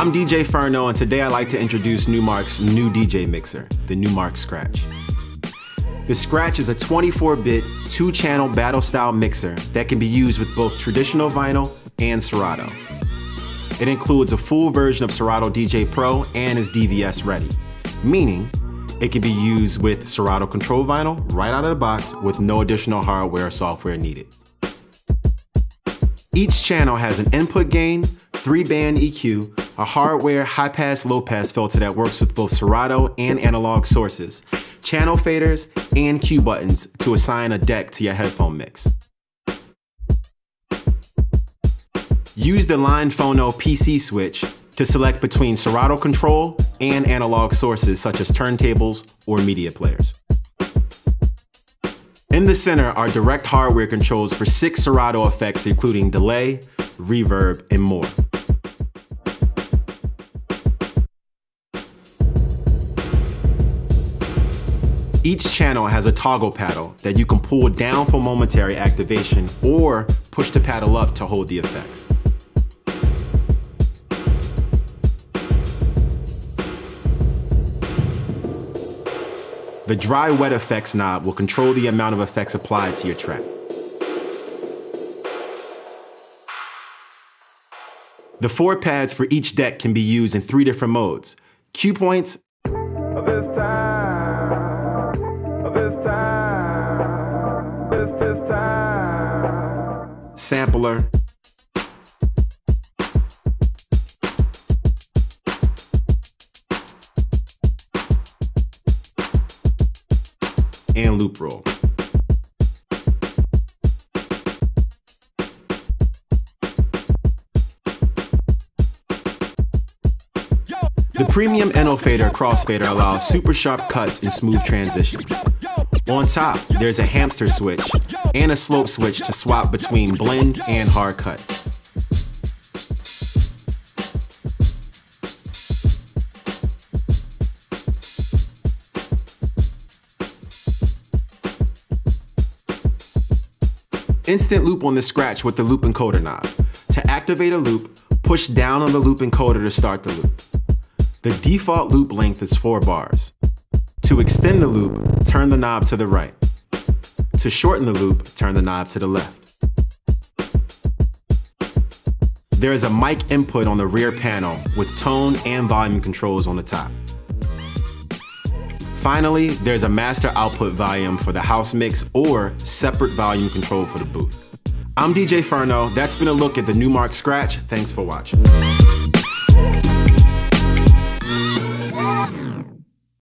I'm DJ Ferno, and today I'd like to introduce Numark's new DJ mixer, the Numark Scratch. The Scratch is a 24-bit, 2-channel battle-style mixer that can be used with both traditional vinyl and Serato. It includes a full version of Serato DJ Pro and is DVS ready, meaning it can be used with Serato Control Vinyl right out of the box with no additional hardware or software needed. Each channel has an input gain, 3-band EQ, a hardware high-pass low-pass filter that works with both Serato and analog sources, channel faders, and cue buttons to assign a deck to your headphone mix. Use the line phono PC switch to select between Serato control and analog sources such as turntables or media players. In the center are direct hardware controls for 6 Serato effects including delay, reverb, and more. Each channel has a toggle paddle that you can pull down for momentary activation or push the paddle up to hold the effects. The dry-wet effects knob will control the amount of effects applied to your track. The 4 pads for each deck can be used in 3 different modes: cue points, sampler, and loop roll. The premium Innofader crossfader allows super sharp cuts and smooth transitions. On top, there's a hamster switch and a slope switch to swap between blend and hard cut. Instant loop on the Scratch with the loop encoder knob. To activate a loop, push down on the loop encoder to start the loop. The default loop length is 4 bars. To extend the loop, turn the knob to the right. To shorten the loop, turn the knob to the left. There is a mic input on the rear panel with tone and volume controls on the top. Finally, there's a master output volume for the house mix or separate volume control for the booth. I'm DJ Ferno. That's been a look at the Numark Scratch. Thanks for watching.